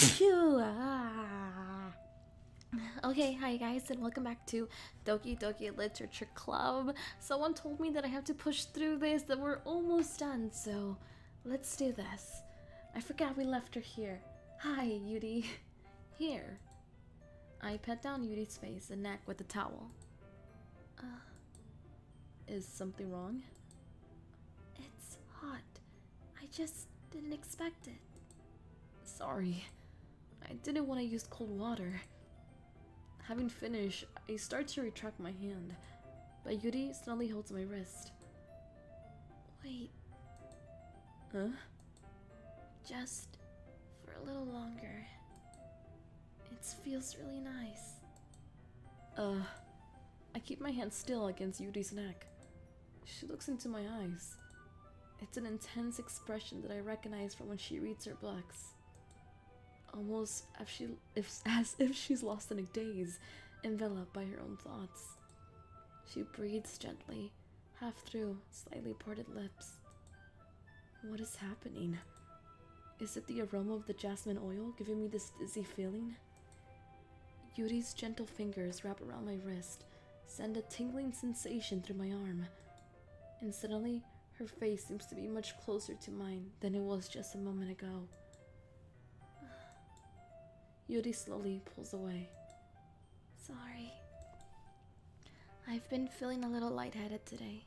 Phew. Okay, hi guys, and welcome back to Doki Doki Literature Club. Someone told me that I have to push through this, that we're almost done, so let's do this. I forgot we left her here. Hi, Yuri. Here. I pat down Yuri's face and neck with a towel. Is something wrong? It's hot. I just didn't expect it. Sorry. I didn't want to use cold water. Having finished, I start to retract my hand, but Yuri suddenly holds my wrist. Wait. Huh? Just for a little longer. It feels really nice. I keep my hand still against Yuri's neck. She looks into my eyes. It's an intense expression that I recognize from when she reads her books. Almost as if she's lost in a daze, enveloped by her own thoughts. She breathes gently, half through slightly parted lips. What is happening? Is it the aroma of the jasmine oil giving me this dizzy feeling? Yuri's gentle fingers wrap around my wrist, send a tingling sensation through my arm. And suddenly, her face seems to be much closer to mine than it was just a moment ago. Yuri slowly pulls away. Sorry. I've been feeling a little lightheaded today.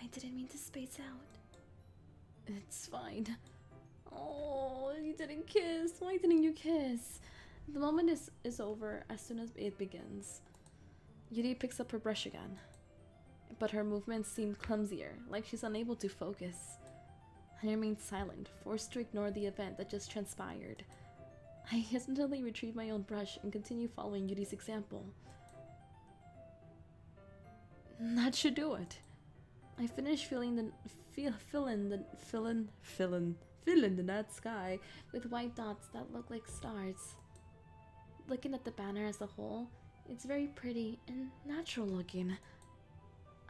I didn't mean to space out. It's fine. Oh, you didn't kiss. Why didn't you kiss? The moment is over as soon as it begins. Yuri picks up her brush again, but her movements seem clumsier, like she's unable to focus. I remain silent, forced to ignore the event that just transpired. I hesitantly retrieve my own brush and continue following Yuri's example. That should do it. I finish filling the night sky with white dots that look like stars. Looking at the banner as a whole, it's very pretty and natural looking.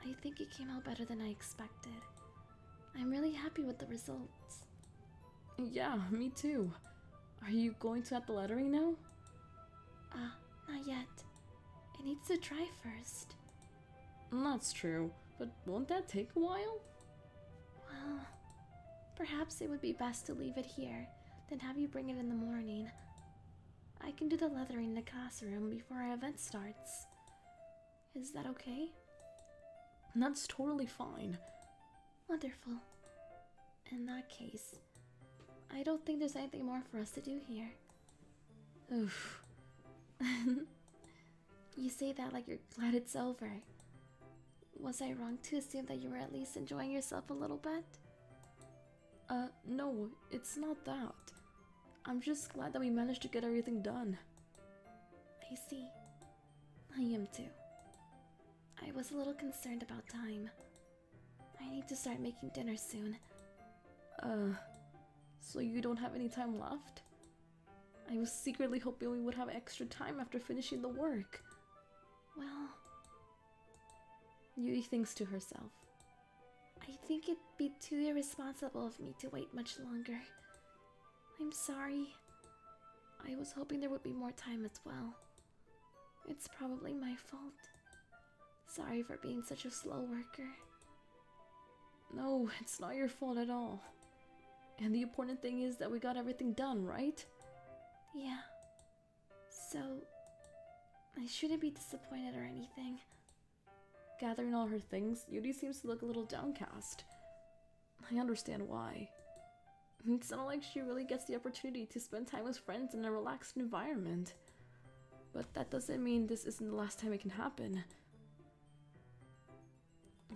I think it came out better than I expected. I'm really happy with the results. Yeah, me too. Are you going to add the lettering now? Not yet. It needs to dry first. That's true, but won't that take a while? Well, perhaps it would be best to leave it here, then have you bring it in the morning. I can do the leathering in the classroom before our event starts. Is that okay? That's totally fine. Wonderful. In that case, I don't think there's anything more for us to do here. Oof. You say that like you're glad it's over. Was I wrong to assume that you were at least enjoying yourself a little bit? No, it's not that. I'm just glad that we managed to get everything done. I see. I am too. I was a little concerned about time. I need to start making dinner soon. So you don't have any time left? I was secretly hoping we would have extra time after finishing the work. Well... Yuri thinks to herself. I think it'd be too irresponsible of me to wait much longer. I'm sorry. I was hoping there would be more time as well. It's probably my fault. Sorry for being such a slow worker. No, it's not your fault at all. And the important thing is that we got everything done, right? Yeah. So, I shouldn't be disappointed or anything. Gathering all her things, Yuri seems to look a little downcast. I understand why. It's not like she really gets the opportunity to spend time with friends in a relaxed environment. But that doesn't mean this isn't the last time it can happen.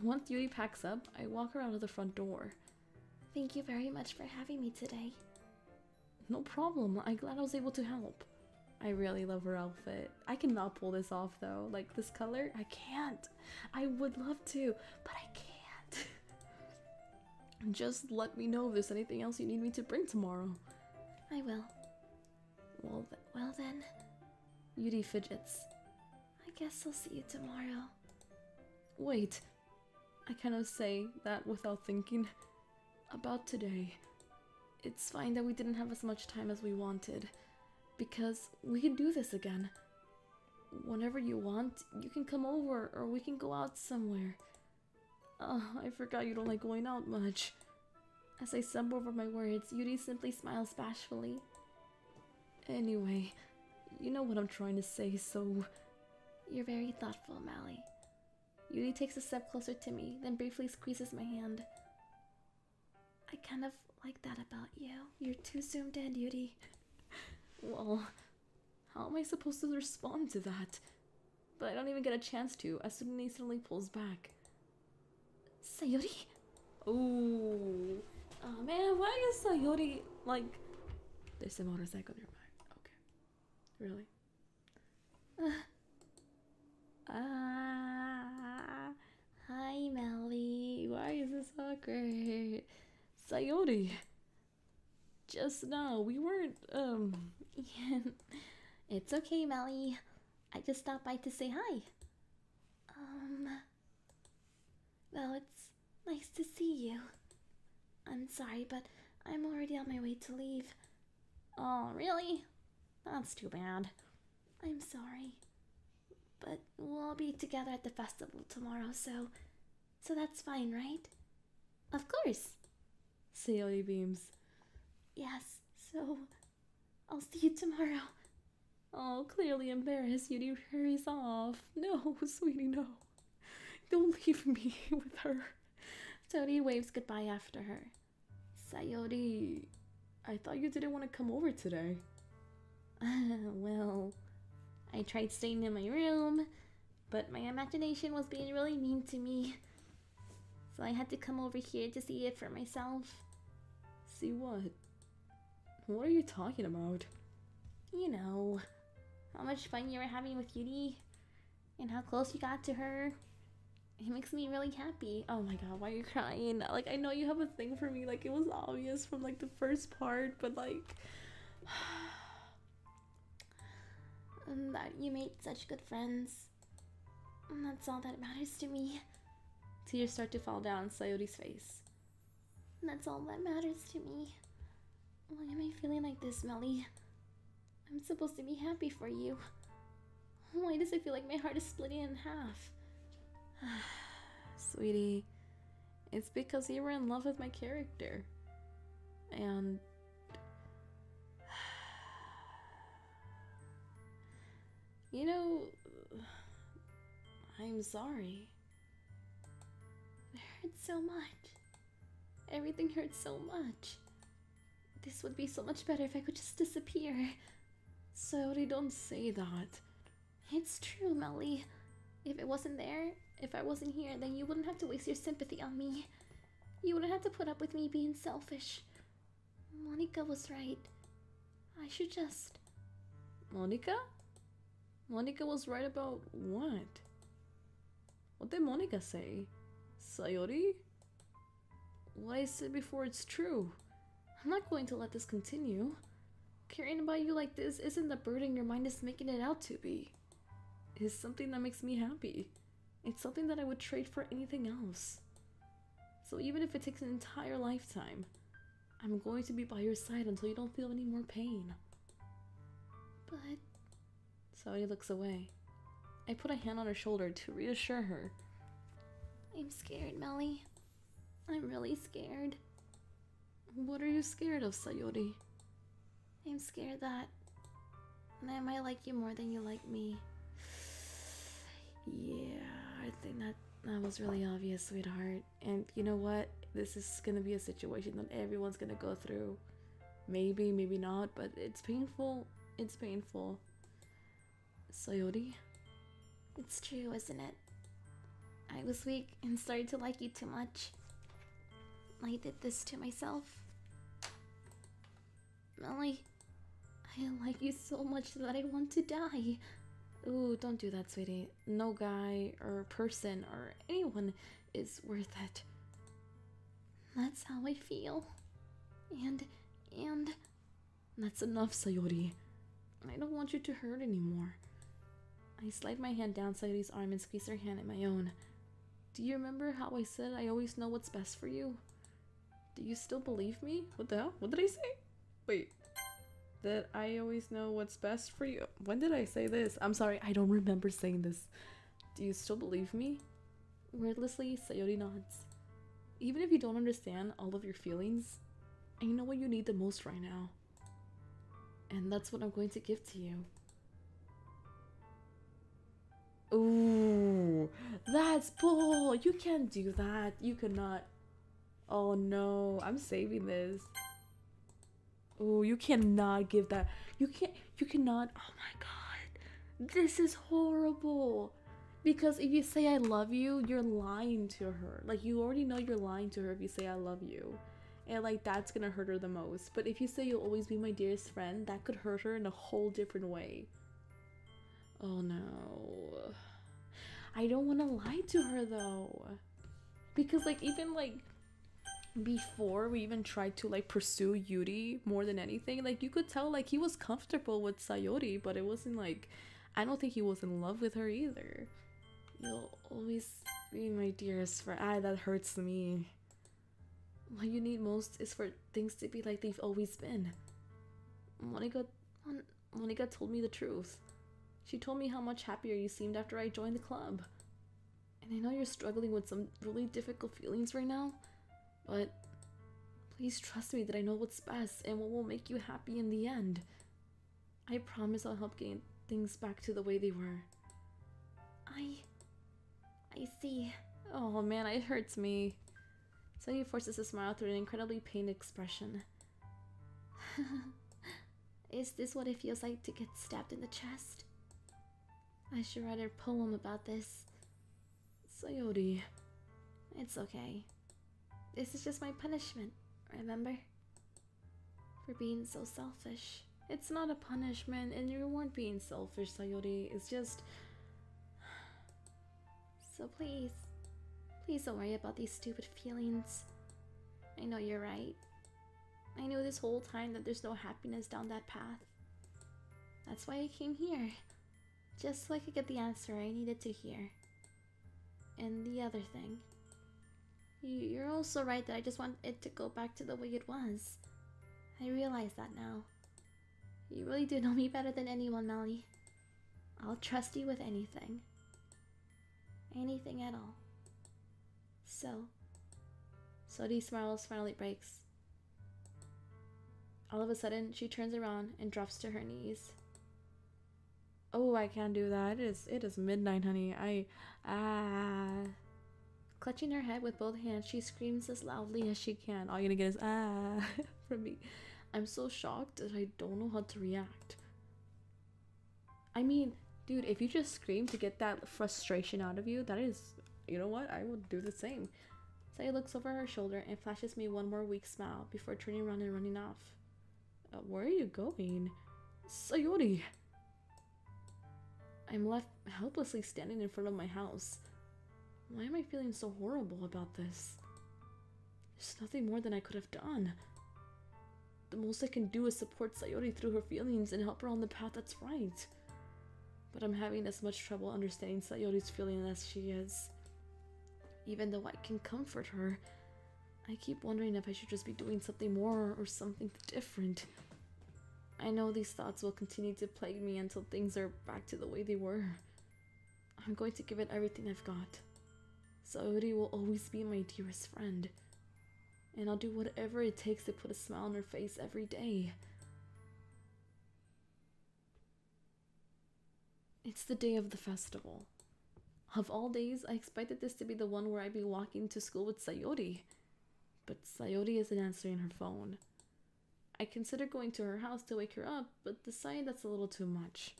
Once Yuri packs up, I walk her out of the front door. Thank you very much for having me today. No problem, I'm glad I was able to help. I really love her outfit. I cannot pull this off though, like this color, I can't. I would love to, but I can't. Just let me know if there's anything else you need me to bring tomorrow. I will. Well then. Yuri fidgets. I guess I'll see you tomorrow. Wait. I kind of say that without thinking. About today. It's fine that we didn't have as much time as we wanted, because we can do this again. Whenever you want, you can come over, or we can go out somewhere. I forgot you don't like going out much. As I stumble over my words, Yuri simply smiles bashfully. Anyway, you know what I'm trying to say, so... You're very thoughtful, Mally. Yuri takes a step closer to me, then briefly squeezes my hand. I kind of like that about you. You're too zoomed in, Yuri. Well, how am I supposed to respond to that? But I don't even get a chance to, as Tsunade suddenly pulls back. Sayori? Ooh. Oh man, why is Sayori like... There's a motorcycle nearby. Okay. Really? Hi, Melly. Why is this awkward? Sayori, just now we weren't It's okay, Melly. I just stopped by to say hi. Well, it's nice to see you. I'm sorry, but I'm already on my way to leave. Oh, really? That's too bad. I'm sorry. But we'll all be together at the festival tomorrow, so that's fine, right? Of course! Sayori beams. Yes, so... I'll see you tomorrow. Oh, clearly embarrassed, Yuri hurries off. No, sweetie, no. Don't leave me with her. Sayori waves goodbye after her. Sayori... I thought you didn't want to come over today. Well... I tried staying in my room, but my imagination was being really mean to me. So I had to come over here to see it for myself. See what? What are you talking about? You know, how much fun you were having with Yuri, and how close you got to her. It makes me really happy. Oh my god, why are you crying? Like, I know you have a thing for me, like, it was obvious from, like, the first part, but, like... that you made such good friends. And that's all that matters to me. Tears start to fall down Sayori's face. And that's all that matters to me. Why am I feeling like this, Melly? I'm supposed to be happy for you. Why does it feel like my heart is splitting in half? Sweetie, it's because you were in love with my character. And... You know, I'm sorry. It hurts so much. Everything hurts so much. This would be so much better if I could just disappear. Sayori, don't say that. It's true, Melly. If it wasn't there, if I wasn't here, then you wouldn't have to waste your sympathy on me. You wouldn't have to put up with me being selfish. Monika was right. I should just... Monika? Monika was right about what? What did Monika say? Sayori? What I said before, it's true. I'm not going to let this continue. Caring about you like this isn't the burden your mind is making it out to be. It's something that makes me happy. It's something that I would trade for anything else. So even if it takes an entire lifetime, I'm going to be by your side until you don't feel any more pain. But... Sayori looks away. I put a hand on her shoulder to reassure her. I'm scared, Melly. I'm really scared. What are you scared of, Sayori? I'm scared that... I might like you more than you like me. Yeah, I think that was really obvious, sweetheart. And you know what? This is gonna be a situation that everyone's gonna go through. Maybe, maybe not, but it's painful. It's painful. Sayori? It's true, isn't it? I was weak and started to like you too much. I did this to myself. Melly, I like you so much that I want to die. Ooh, don't do that, sweetie. No guy or person or anyone is worth it. That's how I feel. And... That's enough, Sayori. I don't want you to hurt anymore. I slide my hand down Sayori's arm and squeeze her hand in my own. Do you remember how I said I always know what's best for you? Do you still believe me? What the hell? What did I say? Wait. That I always know what's best for you. When did I say this? I'm sorry, I don't remember saying this. Do you still believe me? Wordlessly, Sayori nods. Even if you don't understand all of your feelings, I know what you need the most right now. And that's what I'm going to give to you. Ooh, that's bull. You can't do that. You cannot. Oh no, I'm saving this. Oh, you cannot give that. You cannot. Oh my god. This is horrible. Because if you say I love you, you're lying to her. Like, you already know you're lying to her if you say I love you. And like, that's gonna hurt her the most. But if you say you'll always be my dearest friend, that could hurt her in a whole different way. Oh no. I don't want to lie to her though. Because like, even like before we even tried to like pursue Yuri more than anything, like you could tell like he was comfortable with Sayori, but it wasn't like, I don't think he was in love with her either. You'll always be my dearest friend. Ah, that hurts me. What you need most is for things to be like they've always been. Monika told me the truth. She told me how much happier you seemed after I joined the club. And I know you're struggling with some really difficult feelings right now, but please trust me that I know what's best and what will make you happy in the end. I promise I'll help get things back to the way they were. I see. Oh man, it hurts me. Sayori forces a smile through an incredibly pained expression. Is this what it feels like to get stabbed in the chest? I should write a poem about this. Sayori. It's okay. This is just my punishment, remember? For being so selfish. It's not a punishment, and you weren't being selfish, Sayori. It's just... So please don't worry about these stupid feelings. I know you're right. I knew this whole time that there's no happiness down that path. That's why I came here. Just so I could get the answer I needed to hear. And the other thing. You're also right that I just want it to go back to the way it was. I realize that now. You really do know me better than anyone, Melly. I'll trust you with anything. Anything at all. Sayori's smile finally breaks. All of a sudden, she turns around and drops to her knees. Oh, I can't do that. It is midnight, honey. Clutching her head with both hands, she screams as loudly as she can. All you're gonna get is ah from me. I'm so shocked that I don't know how to react. I mean, dude, if you just scream to get that frustration out of you, that is... You know what? I will do the same. Sayori looks over her shoulder and flashes me one more weak smile before turning around and running off. Where are you going? Sayori! I'm left helplessly standing in front of my house. Why am I feeling so horrible about this? There's nothing more than I could have done. The most I can do is support Sayori through her feelings and help her on the path that's right. But I'm having as much trouble understanding Sayori's feelings as she is. Even though I can comfort her, I keep wondering if I should just be doing something more or something different. I know these thoughts will continue to plague me until things are back to the way they were. I'm going to give it everything I've got. Sayori will always be my dearest friend. And I'll do whatever it takes to put a smile on her face every day. It's the day of the festival. Of all days, I expected this to be the one where I'd be walking to school with Sayori. But Sayori isn't answering her phone. I consider going to her house to wake her up, but decide that's a little too much.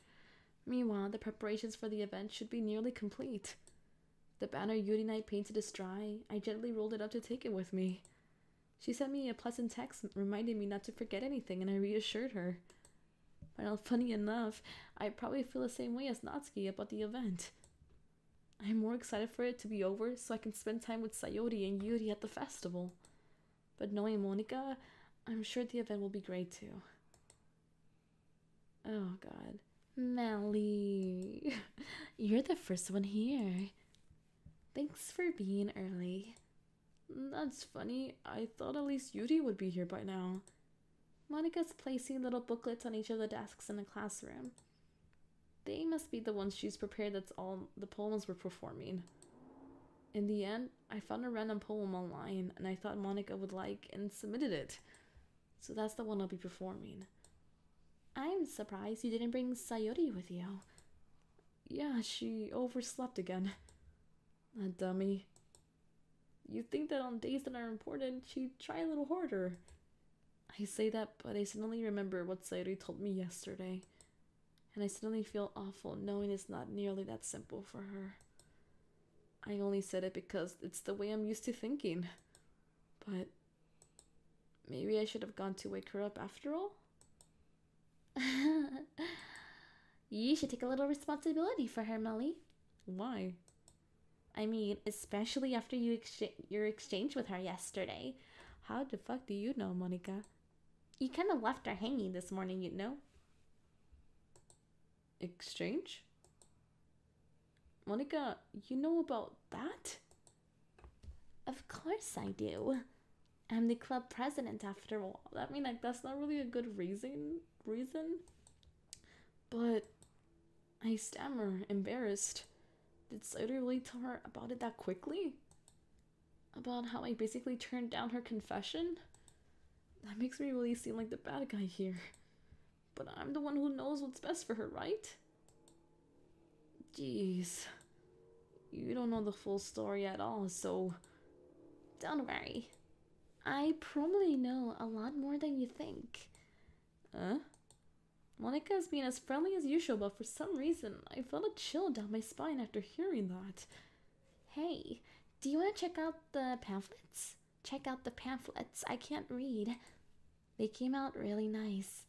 Meanwhile, the preparations for the event should be nearly complete. The banner Yuri and I painted is dry. I gently rolled it up to take it with me. She sent me a pleasant text reminding me not to forget anything, and I reassured her. But funny enough, I probably feel the same way as Natsuki about the event. I'm more excited for it to be over so I can spend time with Sayori and Yuri at the festival. But knowing Monika, I'm sure the event will be great too. Oh god. Melly, you're the first one here. Thanks for being early. That's funny. I thought at least Yuri would be here by now. Monika's placing little booklets on each of the desks in the classroom. They must be the ones she's prepared. That's all the poems we're performing. In the end, I found a random poem online and I thought Monika would like and submitted it. So that's the one I'll be performing. I'm surprised you didn't bring Sayori with you. Yeah, she overslept again. A dummy. You'd think that on days that are important, she'd try a little harder. I say that, but I suddenly remember what Sayori told me yesterday. And I suddenly feel awful knowing it's not nearly that simple for her. I only said it because it's the way I'm used to thinking. But maybe I should have gone to wake her up after all? You should take a little responsibility for her, Molly. Why? I mean, especially after you your exchange with her yesterday. How the fuck do you know, Monika? You kind of left her hanging this morning, you know? Exchange? Monika, you know about that? Of course I do. I'm the club president after all. I mean, like, that's not really a good reason. But I stammer, embarrassed. Did Sayori really tell her about it that quickly? About how I basically turned down her confession? That makes me really seem like the bad guy here. But I'm the one who knows what's best for her, right? Jeez. You don't know the full story at all, so... Don't worry. I probably know a lot more than you think. Huh? Monika is being as friendly as usual, but for some reason, I felt a chill down my spine after hearing that. Hey, do you want to check out the pamphlets? Check out the pamphlets. I can't read. They came out really nice.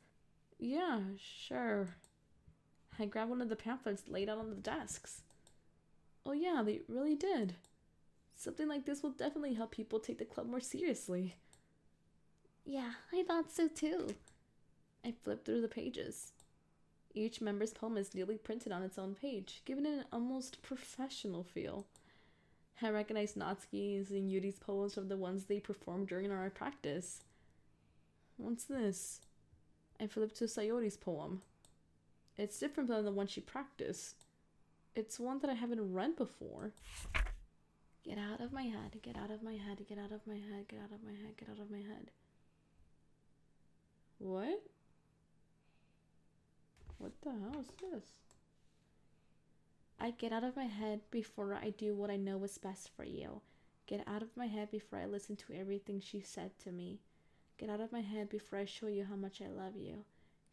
Yeah, sure. I grabbed one of the pamphlets laid out on the desks. Oh yeah, they really did. Something like this will definitely help people take the club more seriously. Yeah, I thought so too. I flipped through the pages. Each member's poem is neatly printed on its own page, giving it an almost professional feel. I recognized Natsuki's and Yuri's poems from the ones they performed during our practice. What's this? I flipped to Sayori's poem. It's different than the one she practiced. It's one that I haven't read before. Get out of my head, get out of my head, get out of my head, get out of my head, get out of my head. What? What the hell is this? I get out of my head before I do what I know is best for you. Get out of my head before I listen to everything she said to me. Get out of my head before I show you how much I love you.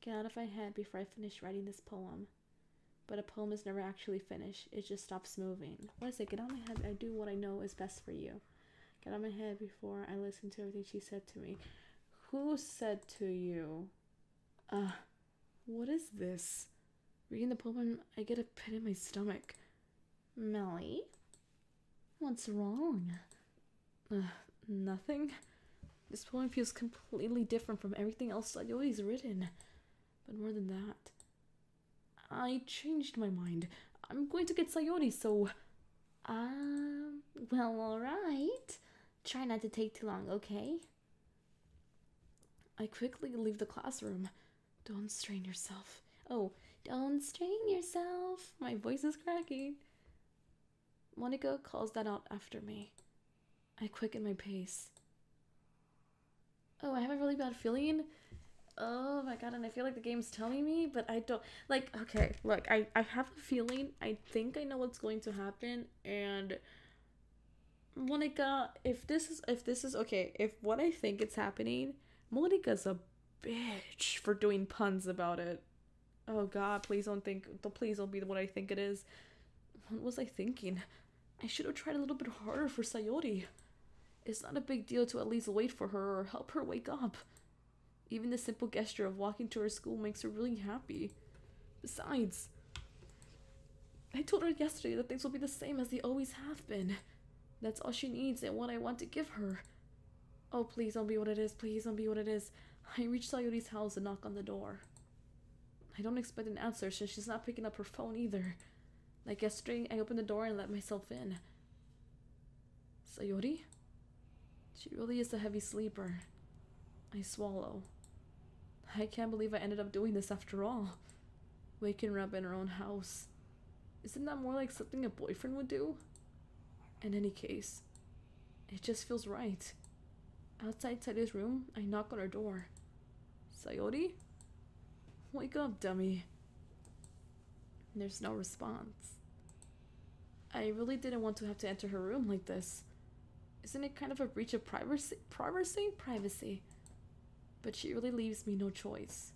Get out of my head before I finish writing this poem. But a poem is never actually finished. It just stops moving. What is it? Get out of my head. I do what I know is best for you. Get out of my head before I listen to everything she said to me. Who said to you? What is this? Reading the poem, I get a pit in my stomach. Melly? What's wrong? Nothing. This poem feels completely different from everything else I've always written. But more than that, I changed my mind. I'm going to get Sayori, so... well, alright. Try not to take too long, okay? I quickly leave the classroom. Don't strain yourself. Oh, don't strain yourself. My voice is cracking. Monika calls that out after me. I quicken my pace. Oh, I have a really bad feeling. Oh my god, and I feel like the game's telling me, but I don't. Like, okay, look, I have a feeling. I think I know what's going to happen, and... Monika, if this is okay, if what I think is happening... Monika's a bitch for doing puns about it. Oh god, please don't be what I think it is. What was I thinking? I should have tried a little bit harder for Sayori. It's not a big deal to at least wait for her or help her wake up. Even the simple gesture of walking to her school makes her really happy. Besides, I told her yesterday that things will be the same as they always have been. That's all she needs and what I want to give her. Oh, please don't be what it is. Please don't be what it is. I reach Sayori's house and knock on the door. I don't expect an answer since she's not picking up her phone either. Like yesterday, I opened the door and let myself in. Sayori? She really is a heavy sleeper. I swallow. I can't believe I ended up doing this after all. Waking up in her own house. Isn't that more like something a boyfriend would do? In any case, it just feels right. Outside Sayori's room, I knock on her door. Sayori? Wake up, dummy. There's no response. I really didn't want to have to enter her room like this. Isn't it kind of a breach of privacy? Privacy. But she really leaves me no choice.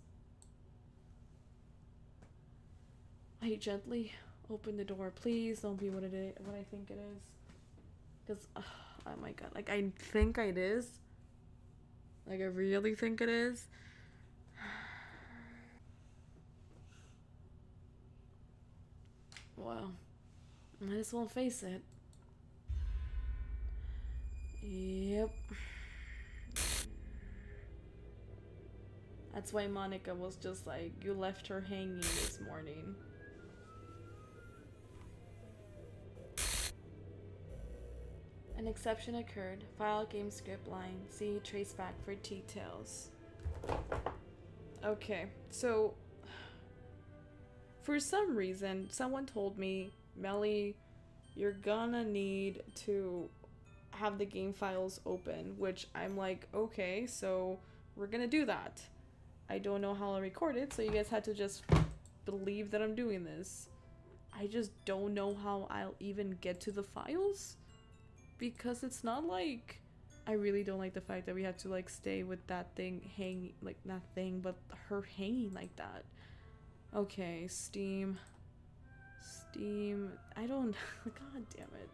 I gently open the door. Please don't be what it is, what I think it is. Because, oh my god, like I think it is. Like I really think it is. Well, I just won't face it. Yep. That's why Monika was just like, you left her hanging this morning. An exception occurred. File game script line. See trace back for details. Okay, so for some reason, someone told me, Melly, you're gonna need to have the game files open, which I'm like, okay, so we're gonna do that. I don't know how I record it, so you guys had to just believe that I'm doing this. I just don't know how I'll even get to the files, because it's not like, I really don't like the fact that we had to like stay with that thing hanging, like not thing, but her hanging like that. Okay, Steam, I don't, god damn it.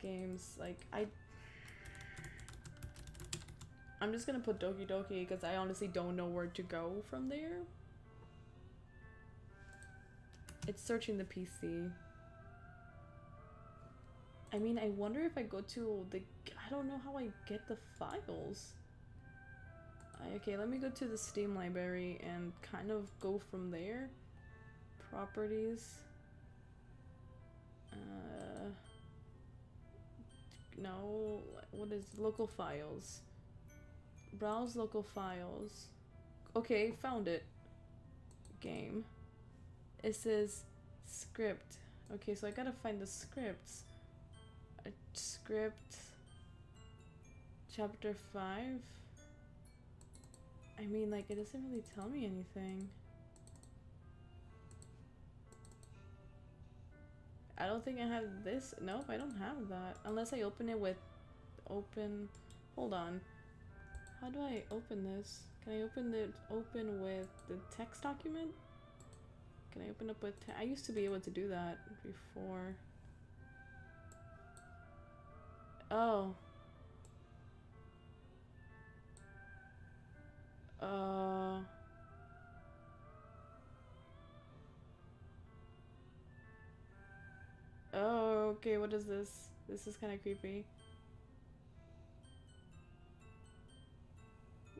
Games, like, I'm just gonna put Doki Doki because I honestly don't know where to go from there. It's searching the PC. I mean, I wonder if I go to the... I don't know how I get the files. Okay, let me go to the Steam library and kind of go from there. Properties. No, what is local files? Browse local files. Okay, found it. Game. It says script. Okay, so I gotta find the scripts. A script. Chapter 5. I mean, like, it doesn't really tell me anything. I don't think I have this. Nope, I don't have that. Unless I open it with... Open... Hold on. How do I open this? Can I open it open with the text document? Can I open up with I used to be able to do that before. Oh. Oh, okay, what is this? This is kind of creepy.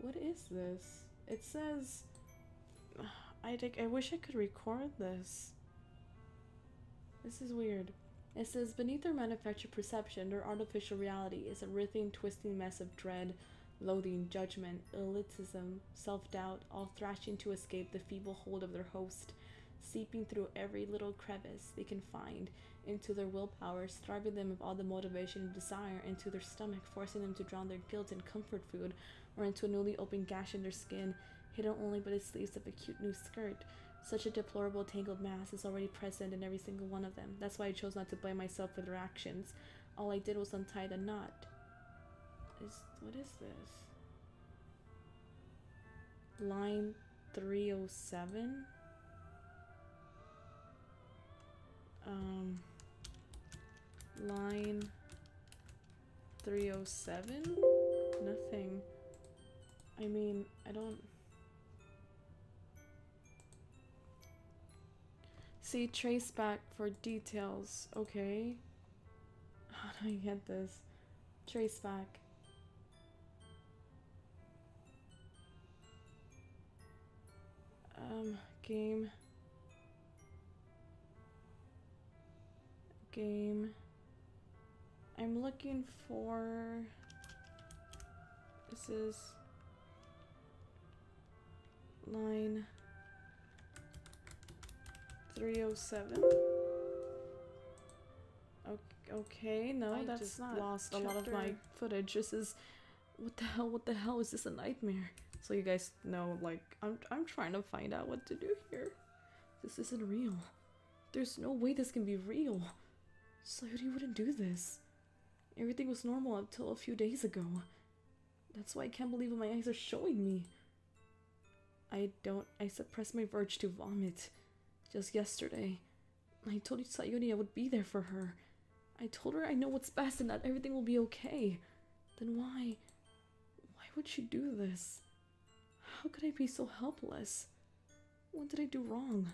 What is this? It says... I wish I could record this. This is weird. It says, beneath our manufactured perception, their artificial reality is a writhing, twisting mess of dread, loathing, judgment, elitism, self-doubt, all thrashing to escape the feeble hold of their host, seeping through every little crevice they can find into their willpower, starving them of all the motivation and desire into their stomach, forcing them to drown their guilt in comfort food, or into a newly opened gash in their skin, hidden only by the sleeves of a cute new skirt. Such a deplorable tangled mass is already present in every single one of them. That's why I chose not to blame myself for their actions. All I did was untie the knot. What is this? Line 307? Line 307? Nothing. I mean, I don't... See, trace back for details. Okay. How do I get this? Trace back. Game. I'm looking for... This is line 307. Okay, no, I that's not lost chapter. A lot of my footage. This is what the hell is this, a nightmare? So you guys know, like, I'm trying to find out what to do here. This isn't real. There's no way this can be real. Sayori wouldn't do this. Everything was normal until a few days ago. That's why I can't believe what my eyes are showing me. I suppressed my urge to vomit. Just yesterday, I told Sayori I would be there for her. I told her I know what's best and that everything will be okay. Then why would she do this? How could I be so helpless? What did I do wrong?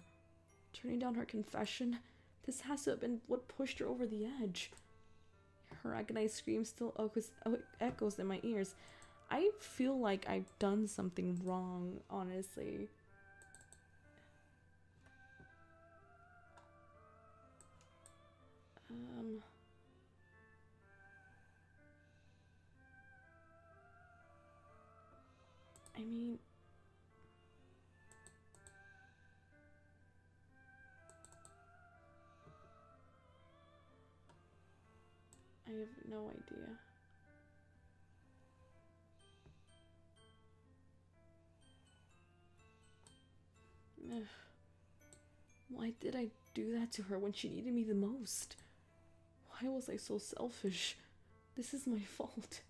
Turning down her confession, this has to have been what pushed her over the edge. Her agonized scream still echoes in my ears. I feel like I've done something wrong, honestly. I mean, I have no idea. Ugh. Why did I do that to her when she needed me the most? Why was I so selfish? This is my fault.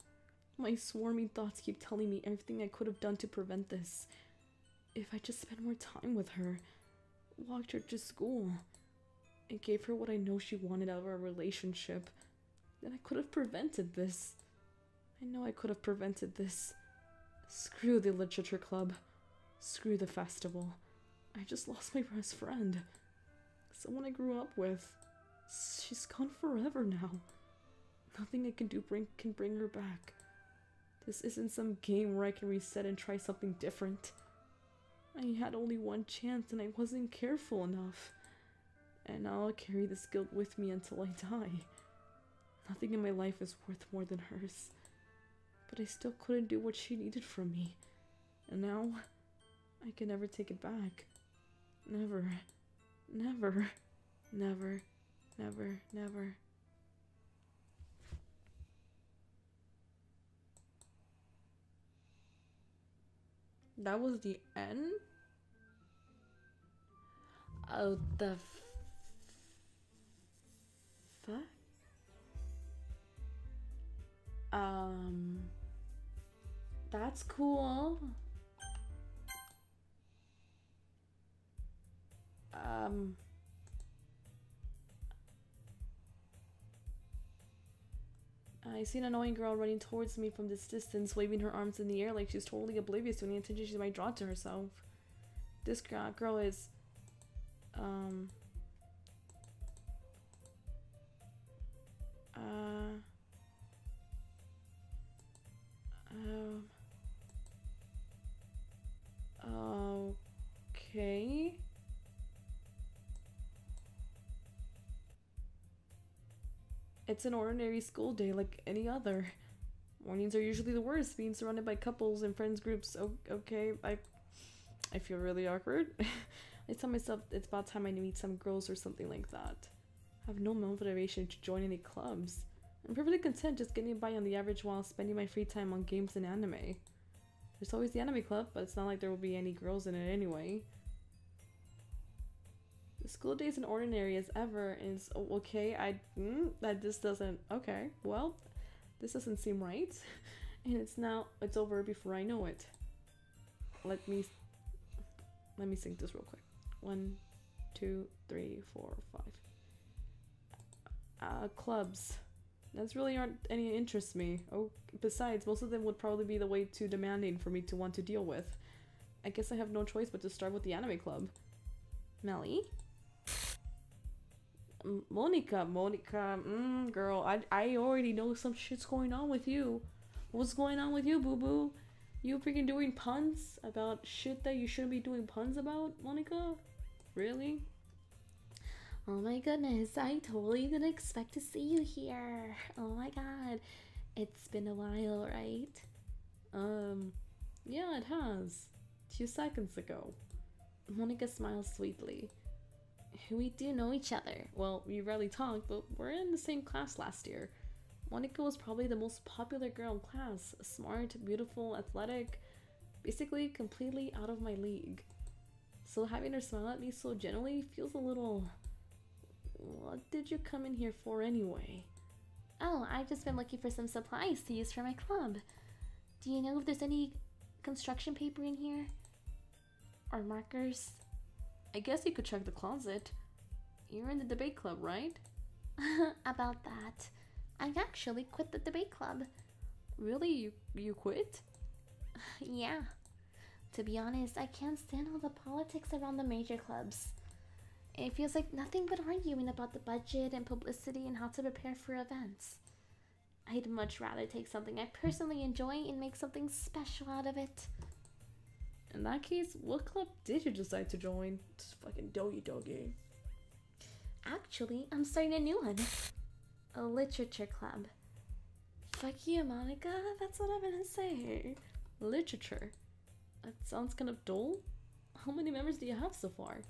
My swarming thoughts keep telling me everything I could have done to prevent this. If I just spent more time with her, walked her to school, and gave her what I know she wanted out of our relationship, then I could have prevented this. I know I could have prevented this. Screw the literature club. Screw the festival. I just lost my best friend. Someone I grew up with. She's gone forever now. Nothing I can do can bring her back. This isn't some game where I can reset and try something different. I had only one chance and I wasn't careful enough. And I'll carry this guilt with me until I die. Nothing in my life is worth more than hers. But I still couldn't do what she needed from me. And now, I can never take it back. Never. Never. Never. Never. Never. That was the end? Oh, the fuck? That's cool. I see an annoying girl running towards me from this distance, waving her arms in the air like she's totally oblivious to any attention she might draw to herself. This girl is, okay. It's an ordinary school day like any other. Mornings are usually the worst, being surrounded by couples and friends groups. Okay, I feel really awkward. I tell myself it's about time I meet some girls or something like that. I have no motivation to join any clubs. I'm perfectly content just getting by on the average while spending my free time on games and anime. There's always the anime club, but it's not like there will be any girls in it anyway. The school day is an ordinary as ever, and it's okay. That just doesn't. Okay, well, this doesn't seem right, and it's over before I know it. Let me sync this real quick. 1, 2, 3, 4, 5. Clubs. That's really aren't any interest me. Oh, besides, most of them would probably be the way too demanding for me to want to deal with. I guess I have no choice but to start with the anime club. Melly, Monika, girl, I already know some shit's going on with you. What's going on with you, boo boo? You freaking doing puns about shit that you shouldn't be doing puns about, Monika? Really? Oh my goodness, I totally didn't expect to see you here. Oh my god. It's been a while, right? Yeah, it has. 2 seconds ago. Monika smiles sweetly. We do know each other. Well, we rarely talk, but we're in the same class last year. Monika was probably the most popular girl in class. Smart, beautiful, athletic, basically completely out of my league. So having her smile at me so gently feels a little... What did you come in here for anyway? Oh, I've just been looking for some supplies to use for my club. Do you know if there's any construction paper in here? Or markers? I guess you could check the closet. You're in the debate club, right? About that. I actually quit the debate club. Really? You quit? Yeah. To be honest, I can't stand all the politics around the major clubs. It feels like nothing but arguing about the budget and publicity and how to prepare for events. I'd much rather take something I personally enjoy and make something special out of it. In that case, what club did you decide to join? It's fucking Doki Doki. Actually, I'm starting a new one. A literature club. Fuck you, Monika. That's what I'm gonna say. Literature. That sounds kind of dull. How many members do you have so far?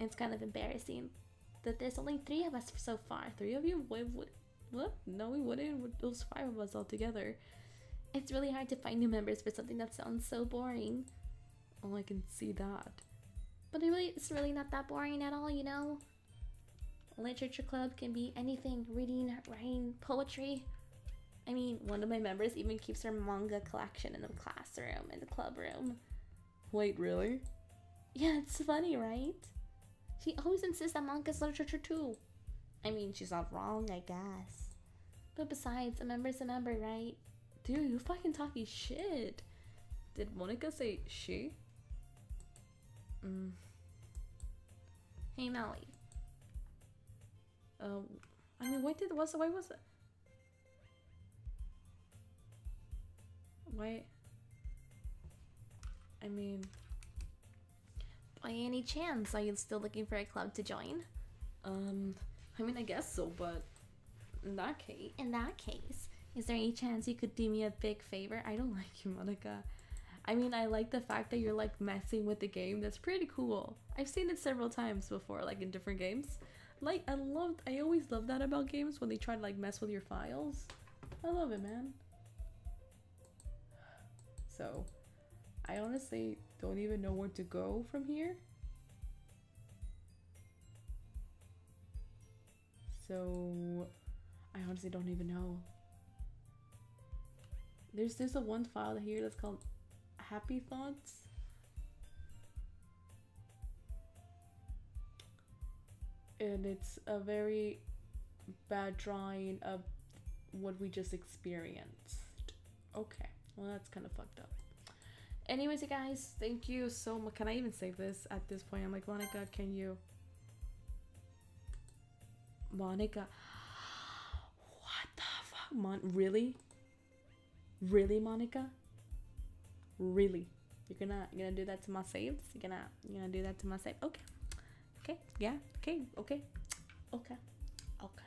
It's kind of embarrassing that there's only 3 of us so far. 3 of you? What? No, we wouldn't. Those 5 of us all together. It's really hard to find new members for something that sounds so boring. Oh, I can see that. But it's really not that boring at all, you know? Literature club can be anything. Reading, writing, poetry. I mean, one of my members even keeps her manga collection in the classroom, in the club room. Wait, really? Yeah, it's funny, right? She always insists on manga's literature too. I mean, she's not wrong, I guess. But besides, a member's a member, right? Dude, you fucking talking shit. Did Monika say she? Hey, Molly. I mean, by any chance, are you still looking for a club to join? I mean, I guess so, but in that case, is there any chance you could do me a big favor? I don't like you, Monika. I mean, I like the fact that you're like messing with the game. That's pretty cool. I've seen it several times before, like in different games. Like, I always love that about games when they try to like mess with your files. I love it, man. So, I honestly don't even know where to go from here. So, I honestly don't even know. There's a one file here that's called Happy Thoughts. And it's a very bad drawing of what we just experienced. Okay, well that's kind of fucked up. Anyways, you guys, thank you so much. Can I even say this at this point? I'm like, Monika, can you? Monika. What the fuck? Really? Really, Monika? Really? You're gonna do that to my saves? You're gonna do that to my save? Okay. Okay. Yeah. Okay. Okay. Okay. Okay.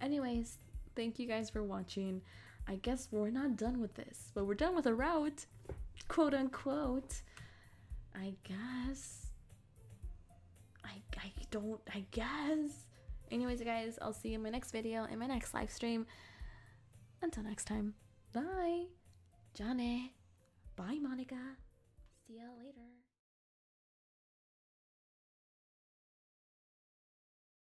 Anyways, thank you guys for watching. I guess we're not done with this, but we're done with a route, quote unquote. I guess. I guess. Anyways, you guys, I'll see you in my next video, in my next live stream. Until next time. Bye, Johnny. Bye, Monika.